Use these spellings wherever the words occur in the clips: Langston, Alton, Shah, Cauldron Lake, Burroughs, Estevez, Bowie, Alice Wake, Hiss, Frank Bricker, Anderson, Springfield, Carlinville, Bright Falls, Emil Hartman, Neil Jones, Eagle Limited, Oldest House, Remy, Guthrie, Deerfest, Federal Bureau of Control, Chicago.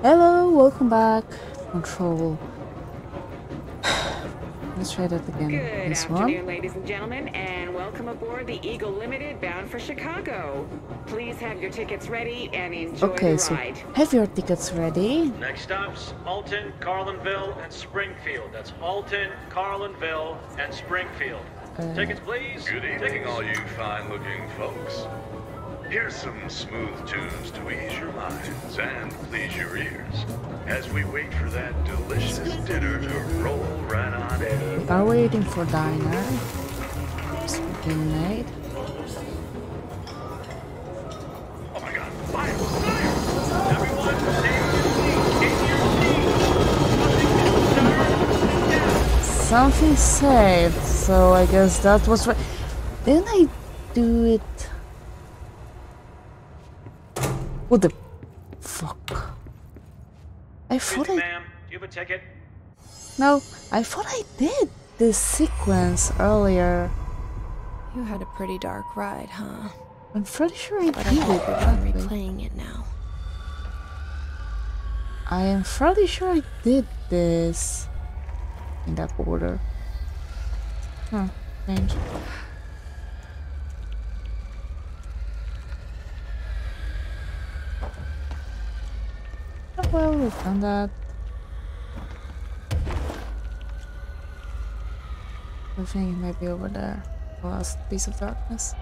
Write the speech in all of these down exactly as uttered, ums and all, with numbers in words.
Hello, welcome back. Control. Let's try that again. Good this afternoon, one. ladies and gentlemen, and welcome aboard the Eagle Limited bound for Chicago. Please have your tickets ready and enjoy okay, the ride. Okay, so have your tickets ready. Next stops Alton, Carlinville, and Springfield. That's Alton, Carlinville, and Springfield. Uh, tickets, please. Good evening, tickets. All you fine-looking folks. Here's some smooth tunes to ease your minds and please your ears as we wait for that delicious dinner to roll right on in. Are we waiting for diner? Speaking night. Oh my god, fire! Fire! Everyone, stand your seat! In your seat! Something saved, so I guess that was right. Didn't I do it? What the fuck? I thought I... Ma'am, do you have a ticket? No, I thought I did this sequence earlier. You had a pretty dark ride, huh? I'm pretty sure I but did I'm it. I'm replaying it now. I am pretty sure I did this in that order. Huh, thank you. Well, we've done that. I think it might be over there. The last piece of darkness.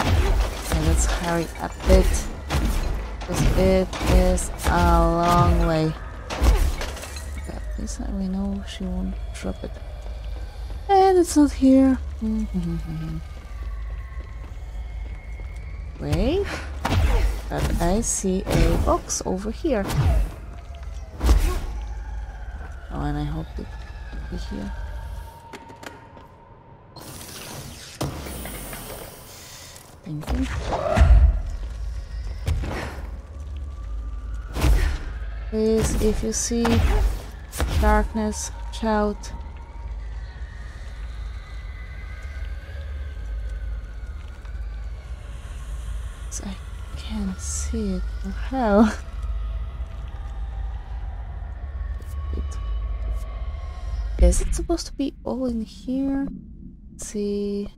Okay, let's hurry up a bit. Because it is a long way. Okay, at least we know she won't drop it. And it's not here. Wait, but I see a box over here. Oh, and I hope it will be here. Thank you. Please, if you see darkness, shout. I can't see it. Oh, hell. Is it supposed to be all in here? Let's see.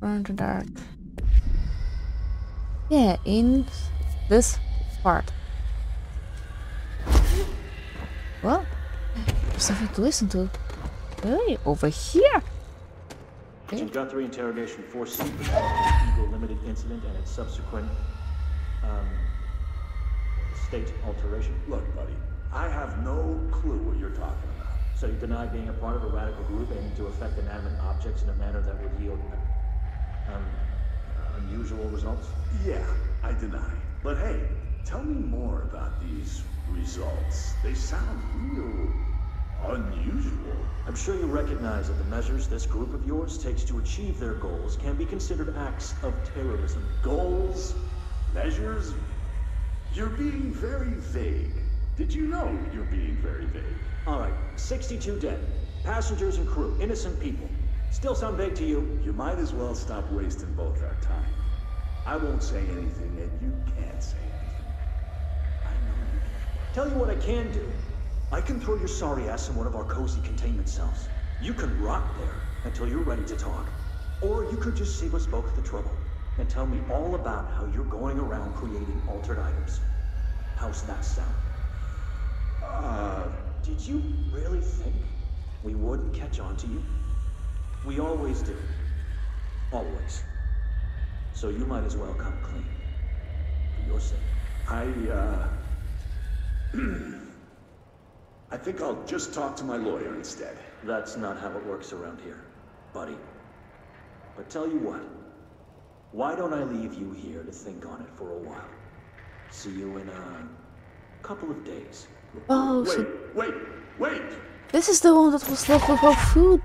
Burn the dark. Yeah, in this part. Well, there's something to listen to. Hey, over here. Agent Guthrie, interrogation four C, Eagle Limited incident and its subsequent um, state alteration. Look, buddy, I have no clue what you're talking about. So you deny being a part of a radical group aiming to affect inanimate objects in a manner that would yield um, unusual results? Yeah, I deny. But hey, tell me more about these results. They sound real... unusual. I'm sure you recognize that the measures this group of yours takes to achieve their goals can be considered acts of terrorism. Goals? Measures? You're being very vague. Did you know you're being very vague? Alright, sixty-two dead. Passengers and crew, innocent people. Still sound vague to you? You might as well stop wasting both our time. I won't say anything and you can't say anything. I know you can't. Tell you what I can do. I can throw your sorry ass in one of our cozy containment cells. You can rot there until you're ready to talk. Or you could just save us both the trouble and tell me all about how you're going around creating altered items. How's that sound? Uh... Did you really think we wouldn't catch on to you? We always do. Always. So you might as well come clean. For your sake. I, uh... I think I'll just talk to my lawyer instead. That's not how it works around here, buddy. But tell you what, why don't I leave you here to think on it for a while? See you in a couple of days. Oh, wait, so wait, wait! This is the one that was left without food.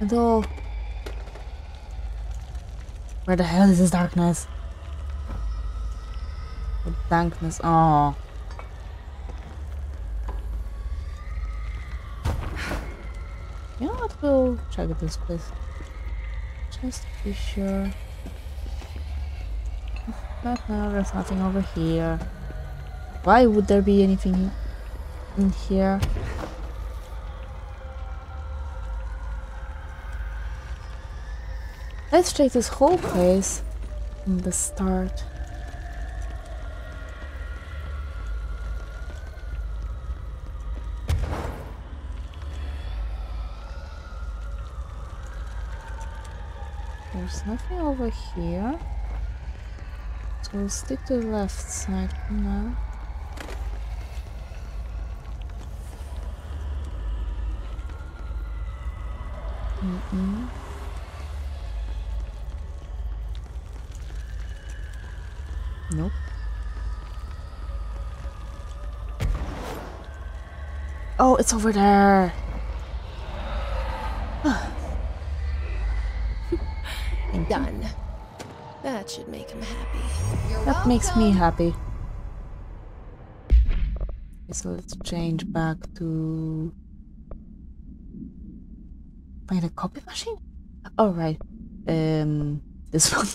And all. Where the hell is this darkness? The darkness, oh. You know what, we'll check this place. Just to be sure. But no, there's nothing over here. Why would there be anything in here? Let's check this whole place from the start. There's nothing over here, so we'll stick to the left side for now. Mm-mm. Nope. Oh, it's over there. Done. That should make him happy. You're that welcome. Makes me happy. Okay, so let's change back to find a copy machine. All right, um, this one.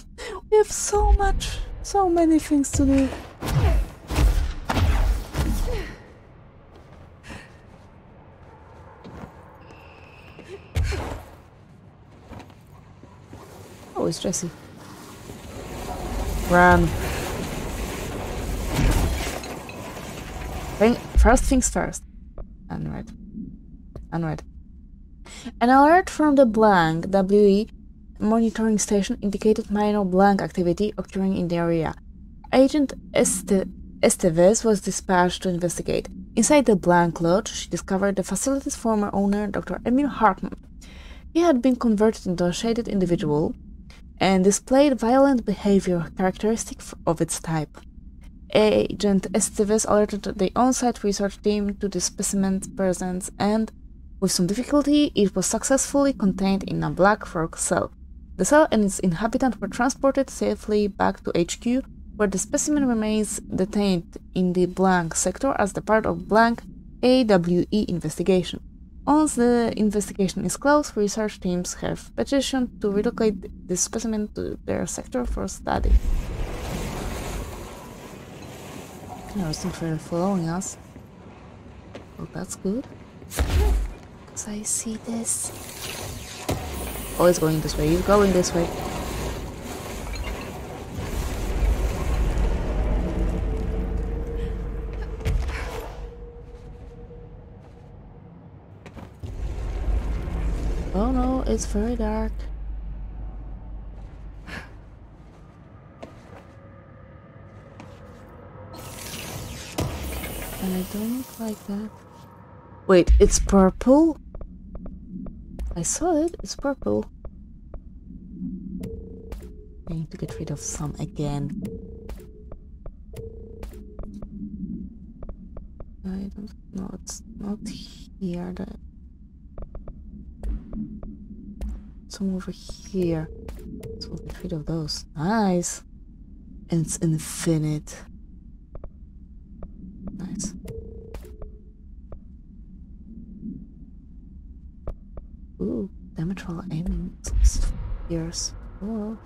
We have so much, so many things to do. Oh, it's Jesse. Run. Thing, first things first. Unread. Unread. An alert from the blank W E monitoring station indicated minor blank activity occurring in the area. Agent Este Estevez was dispatched to investigate. Inside the blank lodge, she discovered the facility's former owner, Doctor Emil Hartman. He had been converted into a shaded individual and displayed violent behavior characteristic of its type. Agent Estevez alerted the on-site research team to the specimen's presence and, with some difficulty, it was successfully contained in a black rock cell. The cell and its inhabitant were transported safely back to H Q, where the specimen remains detained in the blank sector as the part of blank A W E investigation. Once the investigation is closed, research teams have petitioned to relocate the specimen to their sector for study. Interesting for following us. Well, that's good. Because I see this. Oh, it's going this way. It's going this way. Oh no, it's very dark. And I don't like that. Wait, it's purple? I saw it, it's purple. I need to get rid of some again. I don't know, it's not here that... Some over here, so we'll get rid of those. Nice, and it's infinite. Nice. Ooh, damage while aiming spheres. Oh.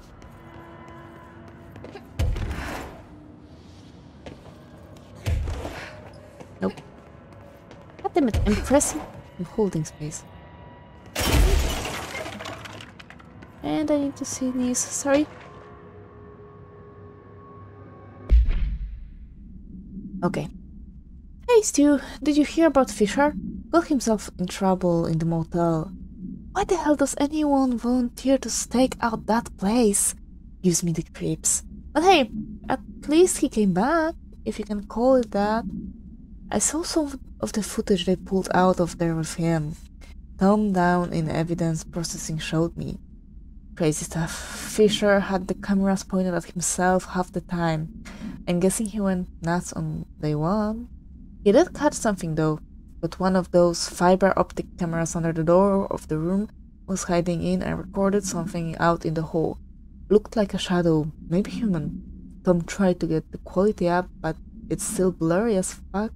Nope. God damn it! I'm pressing and holding space. And I need to see these. Sorry. Okay. Hey Stu, did you hear about Fisher? Got himself in trouble in the motel. Why the hell does anyone volunteer to stake out that place? Gives me the creeps. But hey, at least he came back, if you can call it that. I saw some of the footage they pulled out of there with him. Thumb down in evidence processing showed me. Crazy stuff. Fisher had the cameras pointed at himself half the time. I'm guessing he went nuts on day one. He did catch something though, but one of those fiber optic cameras under the door of the room was hiding in and recorded something out in the hall. Looked like a shadow, maybe human. Tom tried to get the quality up, but it's still blurry as fuck.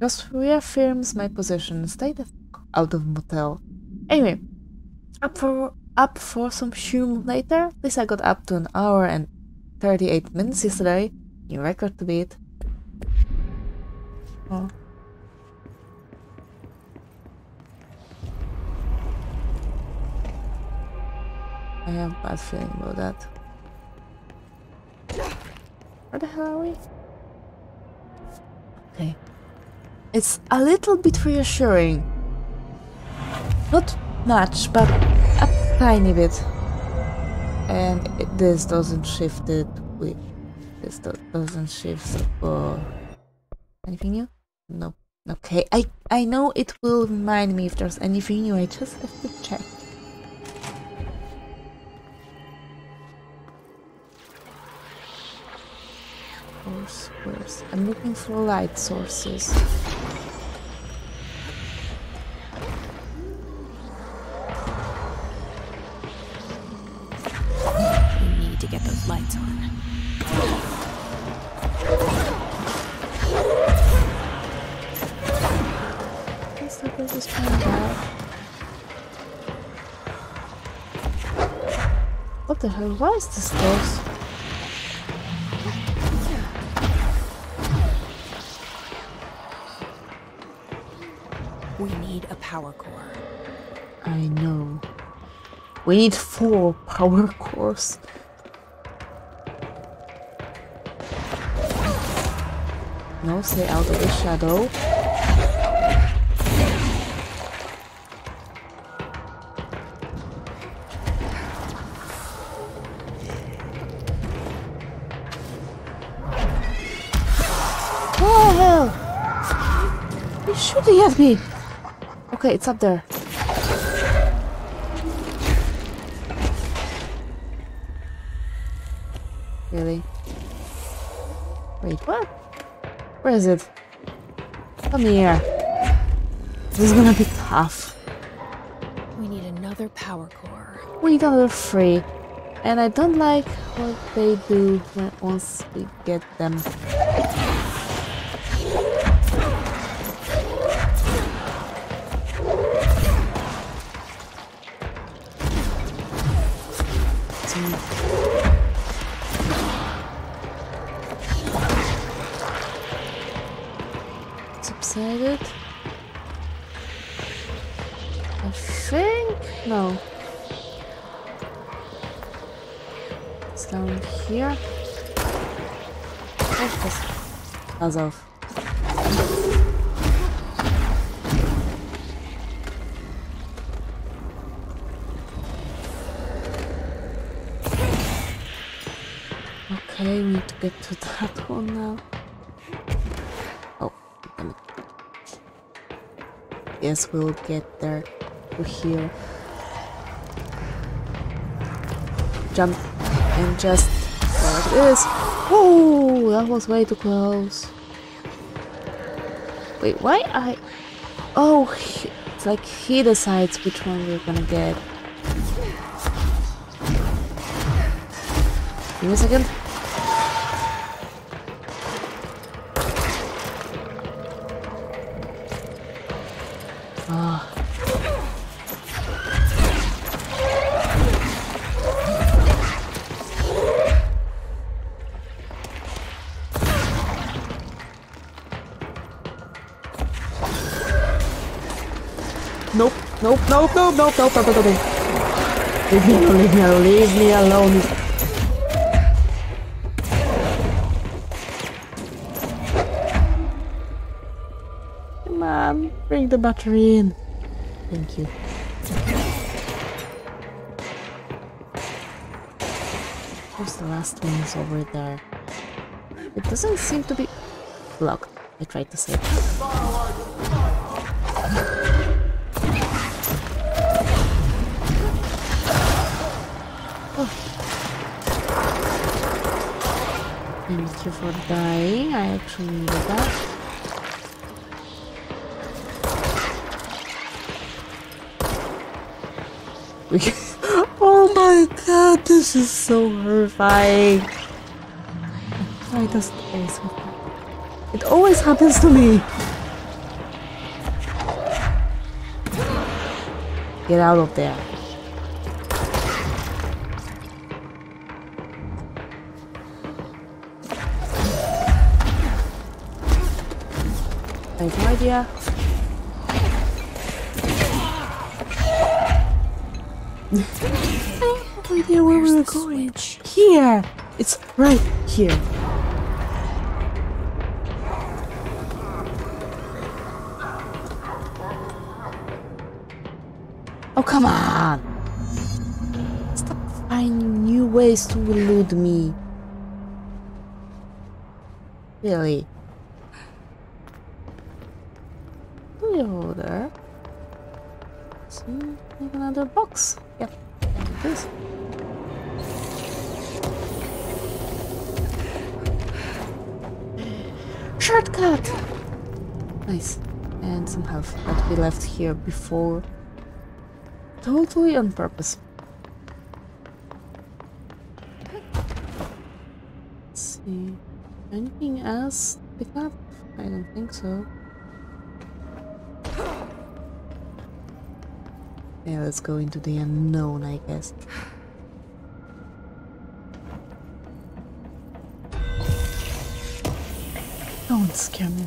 Just reaffirms my position. Stay the fuck out of motel. Anyway, up for... up for some shroom later. At least I got up to an hour and thirty-eight minutes yesterday. New record to beat. Oh. I have a bad feeling about that. Where the hell are we? Okay. It's a little bit reassuring. Not much, but a tiny bit. And it, this doesn't shift it with... This do doesn't shift for... Anything new? No. Okay, I, I know it will remind me if there's anything new, I just have to check. Source. I'm looking for light sources. We need to get those lights on. I guess that was just trying to out. What the hell? Why is this close? Power core. I know. We need four power cores. No, stay out of the shadow. What the hell? He's shooting at me. Okay, it's up there. Really? Wait, what? Where is it? Come here. This is gonna be tough. We need another power core. We need another three. And I don't like what they do when, once we get them. Off. Okay, we need to get to that one now. Oh, damn it. Yes, we'll get there. To here. Jump and just there it is. Oh, that was way too close. Wait, why I... Oh, he... it's like he decides which one we're gonna get. Give me a second. Nope, nope, nope, nope, nope, nope, nope, nope. Leave me alone, leave me alone, leave me alone. Come on, bring the battery in. Thank you. Where's the last one? It's over there. It doesn't seem to be blocked. I tried to save it. Thank you for dying, I actually needed that. We oh my god, this is so horrifying. Why does it always happen? It always happens to me. Get out of there. Thanks, my dear. I have no idea where we were going. Here! It's right here. Oh, come on! Stop finding new ways to elude me. Really? Hello there. See? Another box. Yep. There it is. Shortcut! Nice. And some health that we left here before. Totally on purpose. Let's see. Anything else to pick up? I don't think so. Yeah, let's go into the unknown, I guess. Don't scare me.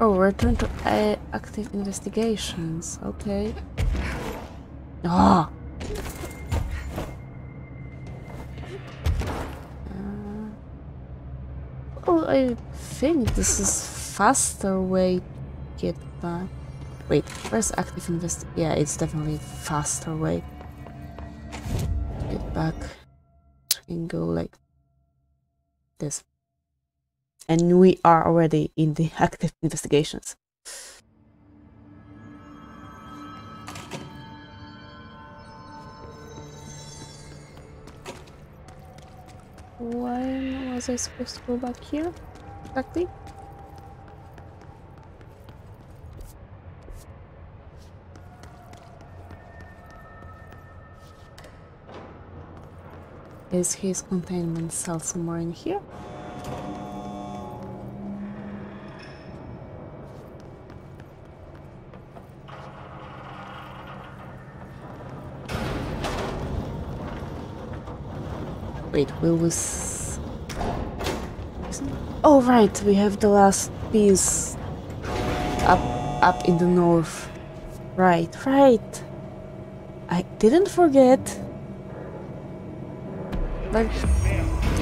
Oh, return to uh, active investigations. Okay. Ah. Uh, well, I think this is faster way to get back. Wait, where's active invest? Yeah, it's definitely faster way. Get back and go like this. And we are already in the active investigations. Why was I supposed to go back here exactly? Is his containment cell somewhere in here? Wait, will we... S oh right, we have the last piece up, up in the north. Right, right. I didn't forget. Like,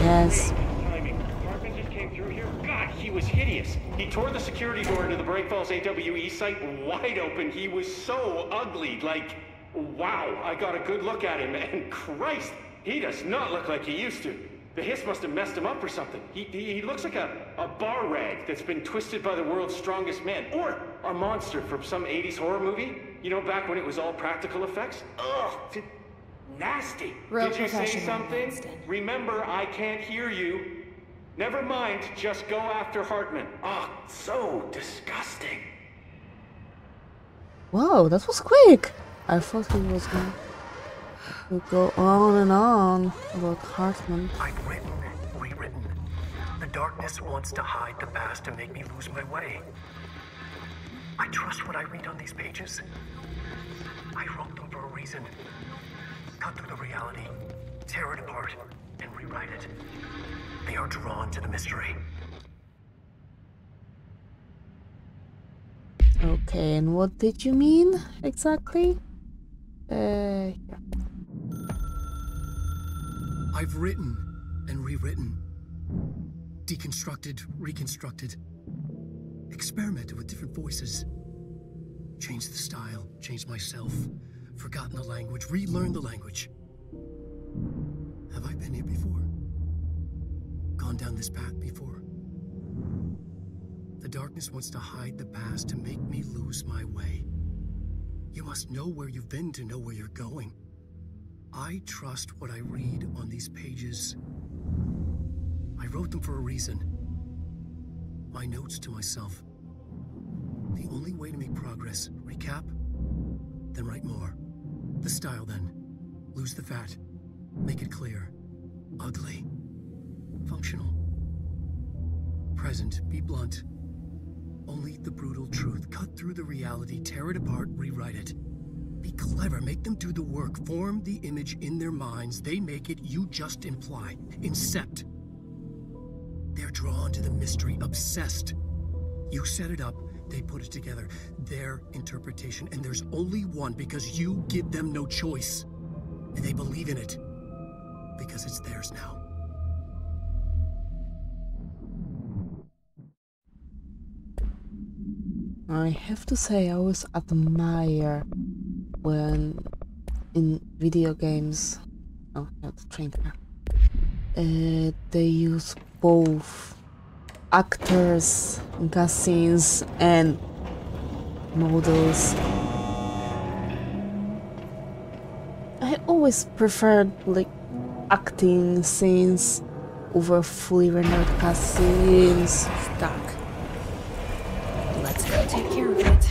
yes. Hartman just came through here. God, he was hideous. He tore the security door into the Bright Falls A W E site wide open. He was so ugly. Like, wow, I got a good look at him, and Christ, he does not look like he used to. The Hiss must have messed him up or something. He, he, he looks like a, a bar rag that's been twisted by the world's strongest man, or a monster from some eighties horror movie. You know, back when it was all practical effects? Ugh! Nasty! Real Did you say something? Langston. Remember, I can't hear you. Never mind, just go after Hartman. Ah, oh, so disgusting. Whoa, that was quick. I thought he was going to go on and on about Hartman. I've written and rewritten. The darkness wants to hide the past and make me lose my way. I trust what I read on these pages. I wrote them for a reason. Cut through the reality, tear it apart, and rewrite it. They are drawn to the mystery. Okay, and what did you mean exactly? Uh, yeah. I've written and rewritten, deconstructed, reconstructed, experimented with different voices, changed the style, changed myself. Forgotten the language, relearned the language. Have I been here before? Gone down this path before? The darkness wants to hide the past to make me lose my way. You must know where you've been to know where you're going. I trust what I read on these pages. I wrote them for a reason. My notes to myself. The only way to make progress, recap, then write more. The style then. Lose the fat. Make it clear. Ugly. Functional. Present. Be blunt. Only the brutal truth. Cut through the reality. Tear it apart. Rewrite it. Be clever. Make them do the work. Form the image in their minds. They make it. You just imply. Incept. They're drawn to the mystery. Obsessed. You set it up. They put it together, their interpretation, and there's only one because you give them no choice. And they believe in it because it's theirs now. I have to say, I always admire when in video games, oh, not the train car, uh, they use both actors in cutscenes and models. I always preferred like acting scenes over fully rendered cutscenes. Stuck. Let's go take care of it.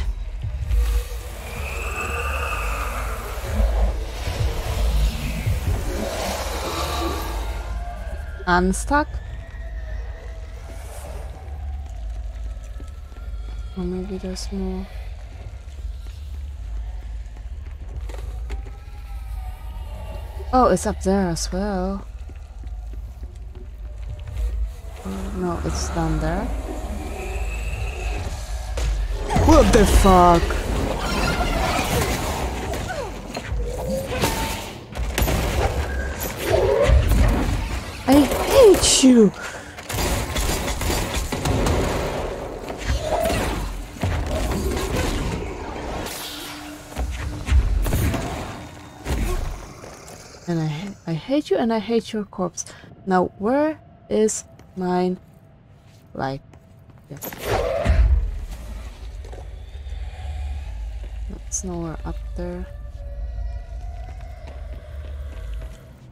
Unstuck? Or maybe there's more. Oh, it's up there as well. Oh, no, it's down there. What the fuck? I hate you! And I, I hate you and I hate your corpse. Now, where is mine? Like, yes. It's nowhere up there.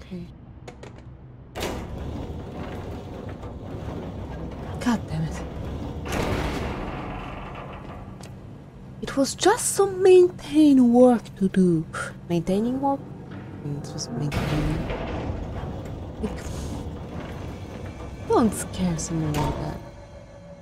Okay. God damn it. It was just some maintain work to do. Maintaining work? It was making... Like, don't scare someone like that.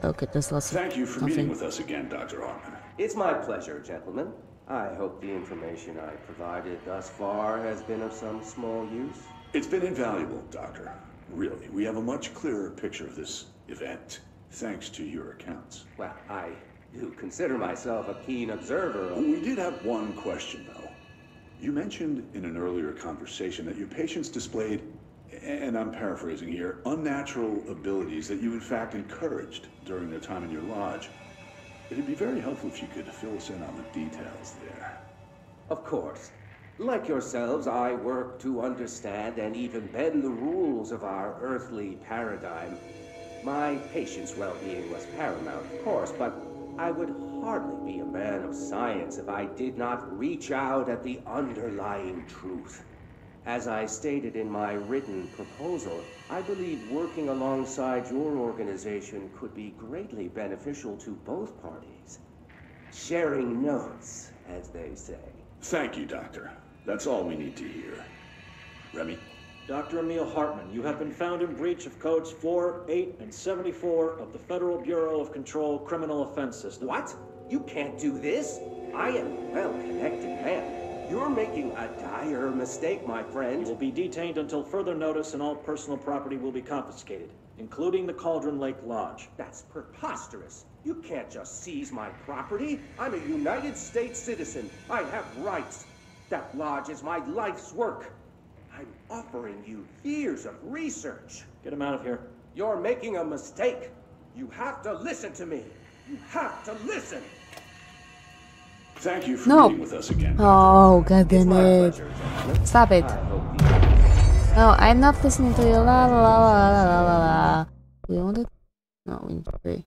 Okay, there's lots of... Thank you for meeting with us again, Doctor Hartman. It's my pleasure, gentlemen. I hope the information I provided thus far has been of some small use. It's been invaluable, Doctor. Really, we have a much clearer picture of this event, thanks to your accounts. Well, I do consider myself a keen observer of... We did have one question, though. You mentioned in an earlier conversation that your patients displayed, and I'm paraphrasing here, unnatural abilities that you in fact encouraged during their time in your lodge. It'd be very helpful if you could fill us in on the details there. Of course. Like yourselves, I work to understand and even bend the rules of our earthly paradigm. My patient's well-being was paramount, of course, but I would hardly be a man of science if I did not reach out at the underlying truth. As I stated in my written proposal, I believe working alongside your organization could be greatly beneficial to both parties. Sharing notes, as they say. Thank you, Doctor. That's all we need to hear. Remy? Doctor Emil Hartman, you have been found in breach of codes four, eight, and seventy-four of the Federal Bureau of Control Criminal Offense System. What? You can't do this? I am a well-connected man. You're making a dire mistake, my friend. You will be detained until further notice and all personal property will be confiscated, including the Cauldron Lake Lodge. That's preposterous. You can't just seize my property. I'm a United States citizen. I have rights. That lodge is my life's work. I'm offering you years of research. Get him out of here. You're making a mistake. You have to listen to me. You have to listen. Thank you for no. being with us again. Oh, God damn it. Stop it. No, I'm not listening to you. La la la la la la la. We want it? No, we need three.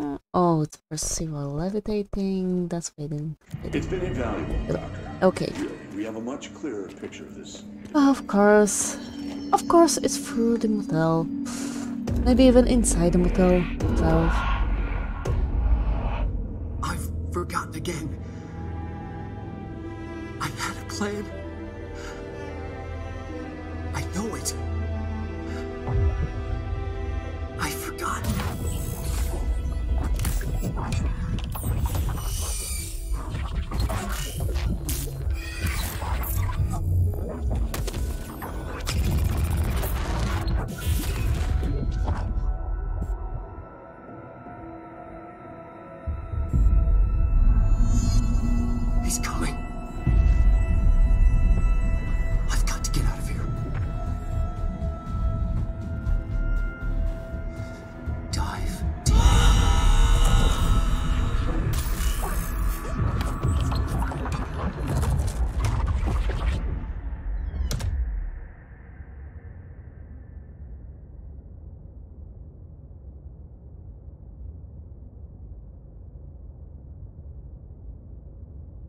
Uh, oh, it's Percival levitating. That's waiting. It's been invaluable, Doctor. Okay. We have a much clearer picture of this. Of course. Of course, it's through the motel. Maybe even inside the motel itself. I've forgotten again. I had a plan. I know it. I forgot.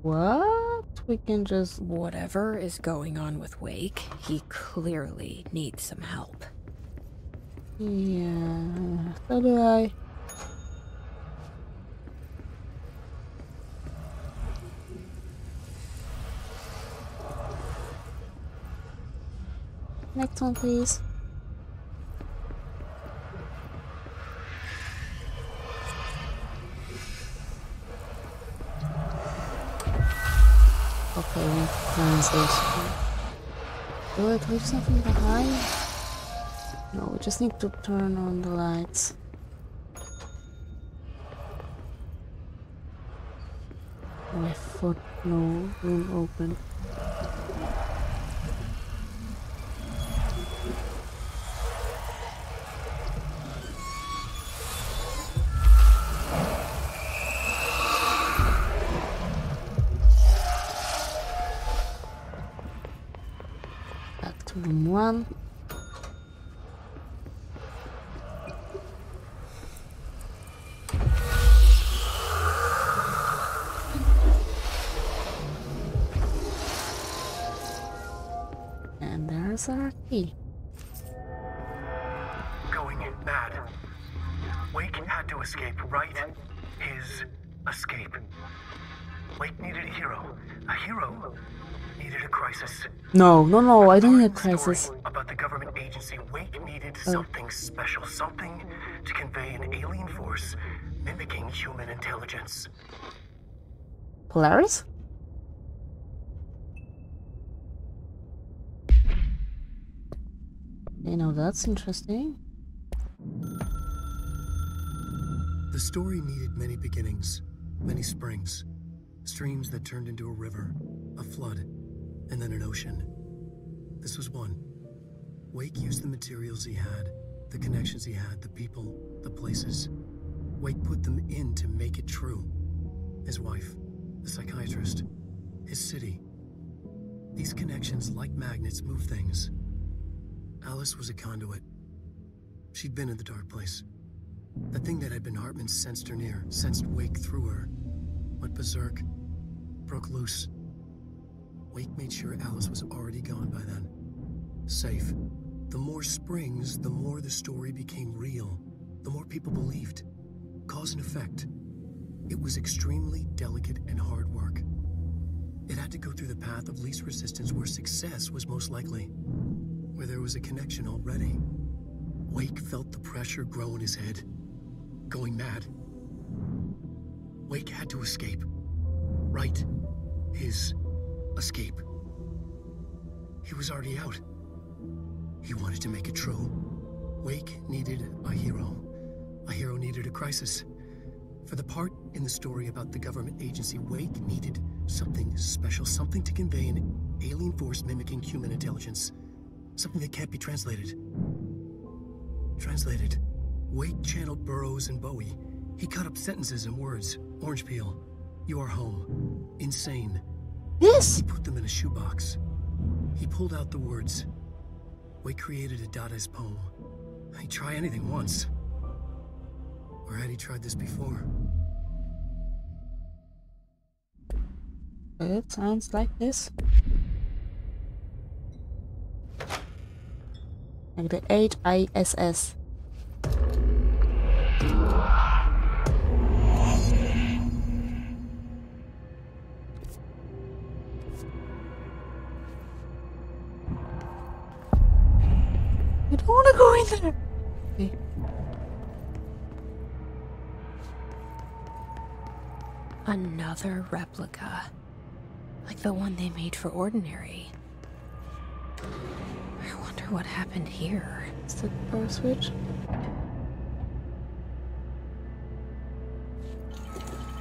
What? We can just... Whatever is going on with Wake, he clearly needs some help. Yeah, so do I. Next one, please. Okay, translation. Do I leave something behind? No, we just need to turn on the lights. I thought no room open. One. And there's our key. Going bad. Wake had to escape, right? His escape. Wake needed a hero. A hero needed a crisis. No, no, no, I didn't need a crisis. About the government agency, Wake needed oh. something special, something to convey an alien force mimicking human intelligence. Polaris? You know, that's interesting. The story needed many beginnings, many springs, streams that turned into a river, a flood, and then an ocean. This was one. Wake used the materials he had, the connections he had, the people, the places. Wake put them in to make it true. His wife, the psychiatrist, his city. These connections, like magnets, move things. Alice was a conduit. She'd been in the dark place. The thing that had been Hartman sensed her near, sensed Wake through her, went berserk, broke loose. Wake made sure Alice was already gone by then. Safe. The more springs, the more the story became real. The more people believed. Cause and effect. It was extremely delicate and hard work. It had to go through the path of least resistance where success was most likely. Where there was a connection already. Wake felt the pressure grow in his head. Going mad. Wake had to escape. Right. His... escape. He was already out. He wanted to make it true. Wake needed a hero. A hero needed a crisis. For the part in the story about the government agency, Wake needed something special, something to convey an alien force mimicking human intelligence. Something that can't be translated. Translated. Wake channeled Burroughs and Bowie. He cut up sentences and words. Orange peel. You are home. Insane. Yes. He put them in a shoebox. He pulled out the words. Wake created a Dadaist poem. He'd try anything once. Or had he tried this before? It sounds like this. Like the H I S S. I don't want to go in there! Okay. Another replica. Like the one they made for Ordinary. I wonder what happened here. Is that the power switch?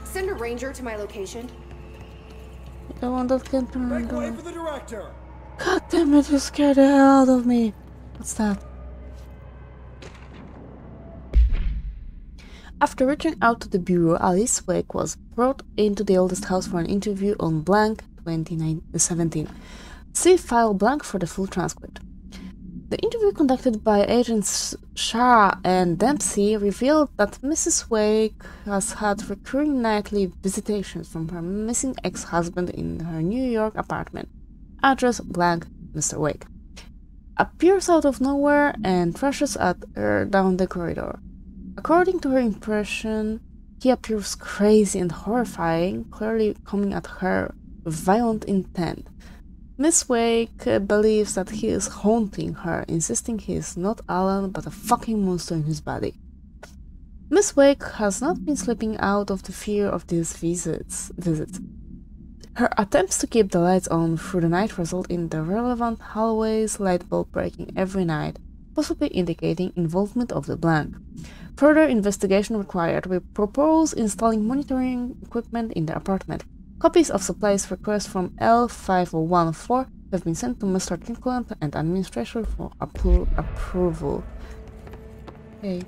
Send a ranger to my location. The one that can turn the way for the director! God damn it, you scared the hell out of me! What's that? After reaching out to the Bureau, Alice Wake was brought into the Oldest House for an interview on blank twenty seventeen. See file blank for the full transcript. The interview conducted by agents Shah and Dempsey revealed that Missus Wake has had recurring nightly visitations from her missing ex-husband in her New York apartment. Address blank, Mister Wake. Appears out of nowhere and rushes at her down the corridor. According to her impression, he appears crazy and horrifying, clearly coming at her with violent intent. Miss Wake believes that he is haunting her, insisting he is not Alan but a fucking monster in his body. Miss Wake has not been slipping out of the fear of these visits. visits. Her attempts to keep the lights on through the night result in the relevant hallway's light bulb breaking every night, possibly indicating involvement of the blank. Further investigation required. We propose installing monitoring equipment in the apartment. Copies of supplies requests from L five oh one four have been sent to Mister Kinkelman and administration for appro approval. Okay.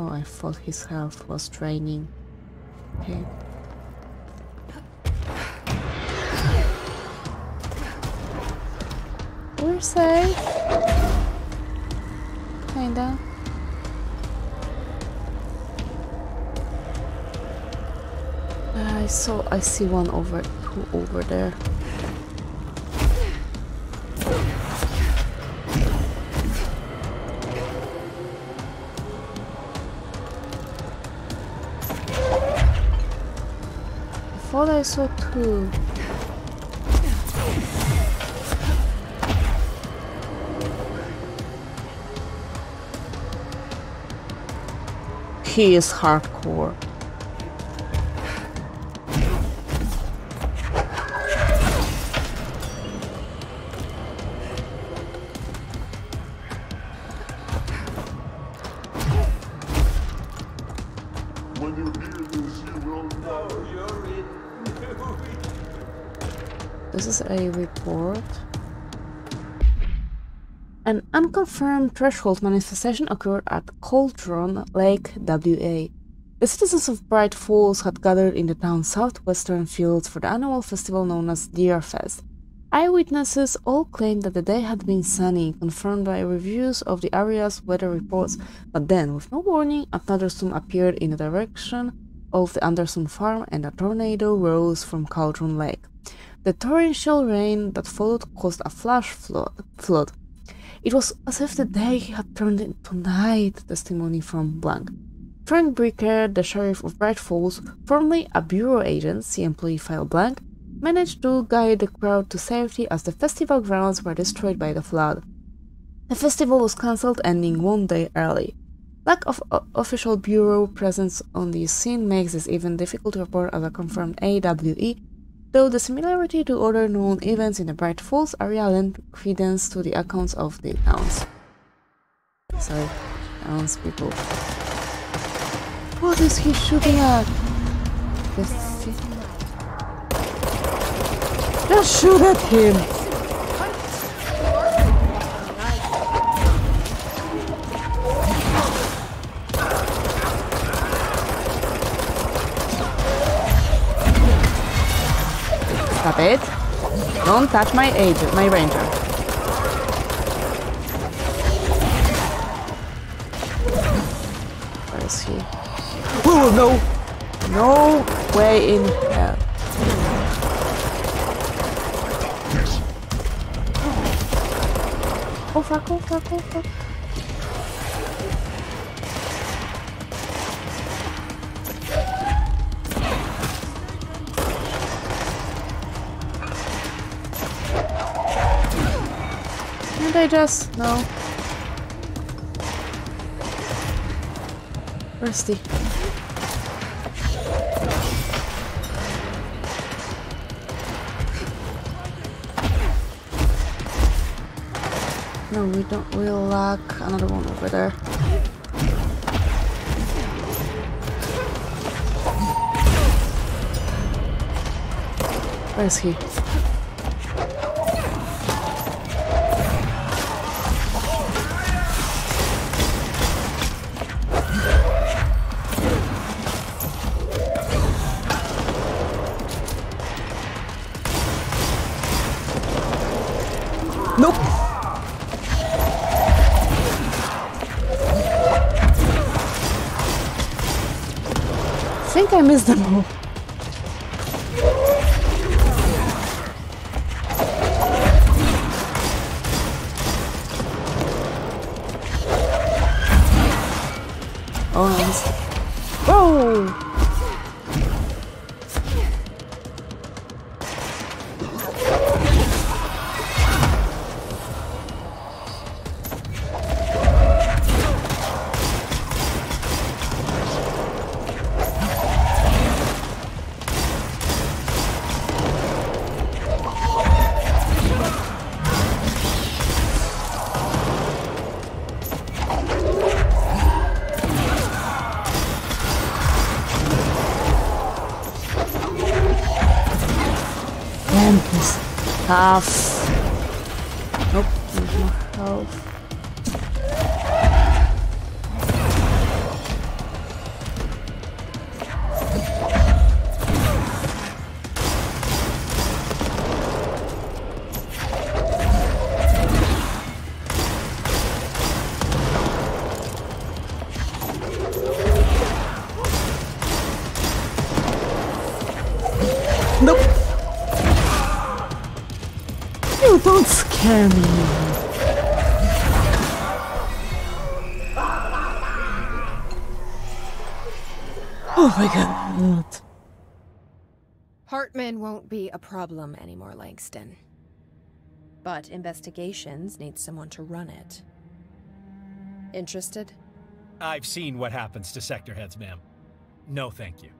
Oh, I thought his health was draining. Okay. We're safe. Kinda. I saw, I see one over, two over there. I thought I saw two. He is hardcore. Report. An unconfirmed threshold manifestation occurred at Cauldron Lake, W A. The citizens of Bright Falls had gathered in the town's southwestern fields for the annual festival known as Deerfest. Eyewitnesses all claimed that the day had been sunny, confirmed by reviews of the area's weather reports, but then, with no warning, another storm appeared in the direction of the Anderson farm and a tornado rose from Cauldron Lake. The torrential rain that followed caused a flash flood. It was as if the day had turned into night, testimony from Blank. Frank Bricker, the sheriff of Bright Falls, formerly a bureau agency employee file Blank, managed to guide the crowd to safety as the festival grounds were destroyed by the flood. The festival was cancelled, ending one day early. Lack of official bureau presence on the scene makes this event difficult to report as a confirmed A W E, though the similarity to other known events in the Bright Falls area lend credence to the accounts of the towns. Sorry, townspeople. What is he shooting at? The f- Just shoot at him! Stop it. Don't touch my agent, my ranger. Where is he? Oh no! No way in hell. Oh fuck, oh fuck, oh fuck. I just no. Rusty. No, we don't. We'll lock another one over there. Where is he? think I missed them all. Oh, I missed. Whoa! Half. Nope, there's no health. Nope. Don't scare me. Oh my god. Hartman won't be a problem anymore, Langston. But investigations need someone to run it. Interested? I've seen what happens to sector heads, ma'am. No, thank you.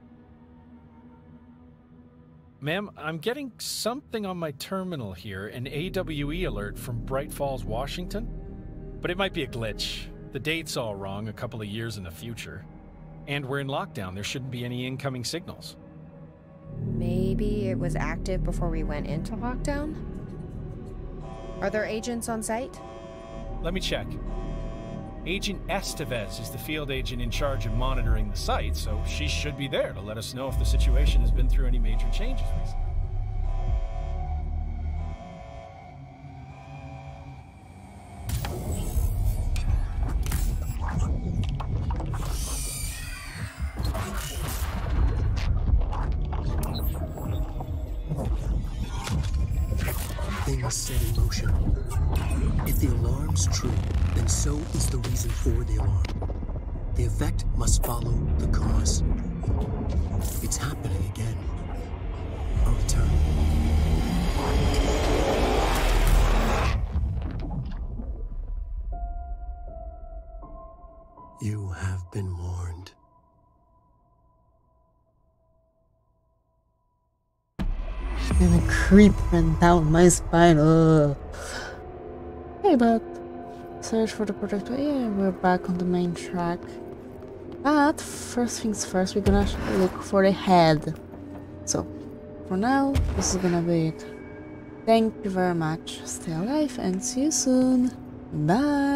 Ma'am, I'm getting something on my terminal here, an A W E alert from Bright Falls, Washington. But it might be a glitch. The date's all wrong, a couple of years in the future. And we're in lockdown, there shouldn't be any incoming signals. Maybe it was active before we went into lockdown? Are there agents on site? Let me check. Agent Estevez is the field agent in charge of monitoring the site, so she should be there to let us know if the situation has been through any major changes recently. Creep went down my spine. Ugh. Hey, bud. Search for the projector. Yeah, we're back on the main track. But first things first, we're gonna look for the head. So, for now, this is gonna be it. Thank you very much. Stay alive and see you soon. Bye.